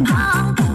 ありがとう。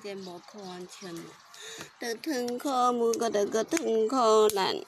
이제 먹고 완전 더튼커 무거 더거 튼커 난.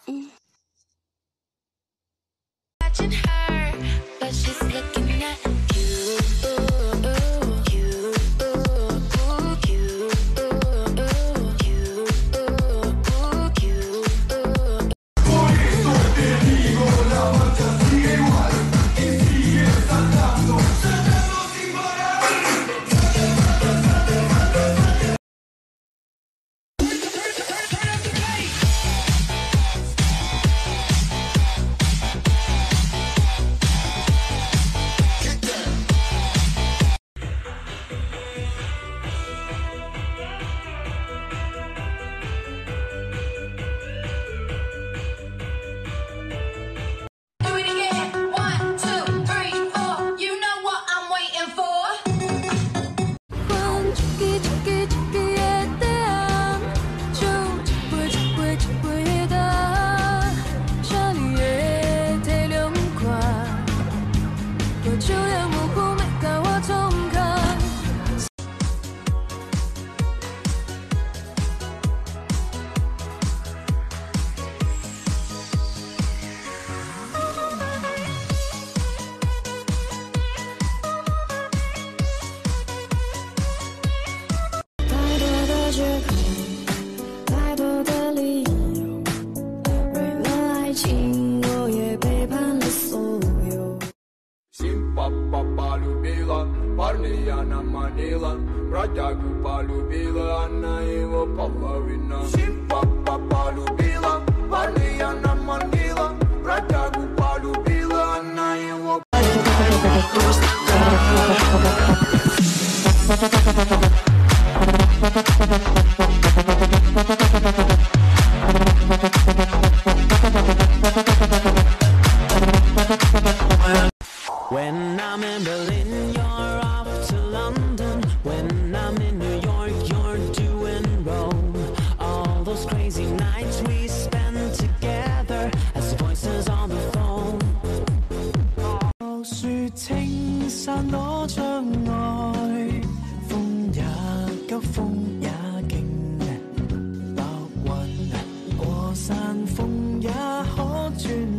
Брата полюбила, она его половина. Симпа полюбила, парни она манила. Брата полюбила, она его When I'm in Berlin, you're off to London. When I'm in New York, you're doing Rome. All those crazy nights we spend together as voices on the phone. 落雪青山多障礙，風也急，風也勁。白雲過山峰也可轉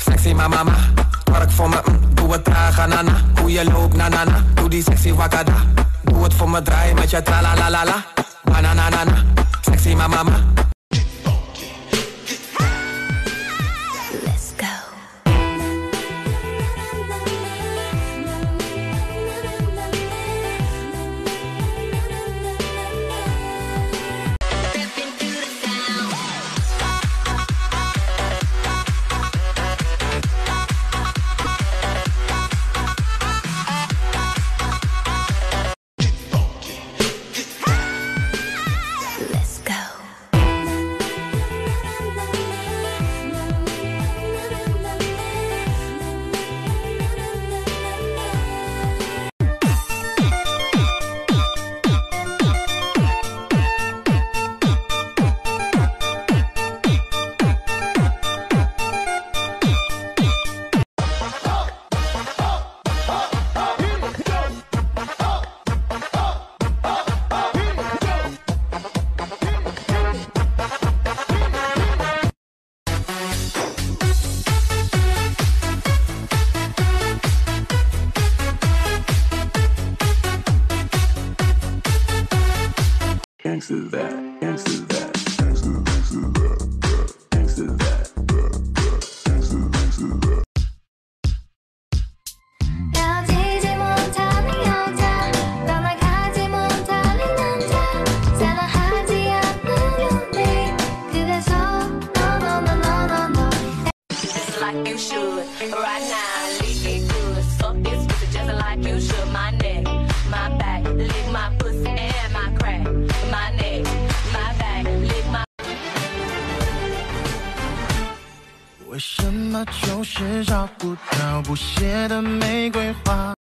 Sexy mama, werk voor me, doe het traag anana. Hoe je loopt nanana, doe die sexy wakada. Doe het voor me, draai met je tralalalala. Bananana, sexy mama. My neck, my back, lick my pussy and my 为什么就是找不到不谢的玫瑰花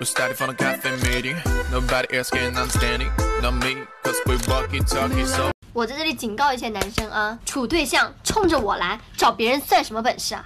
？We started from a cafe meeting. Nobody else can understand it. Not me, cause we walkie talkie so. 我在这里警告一些男生啊，处对象冲着我来，找别人算什么本事啊？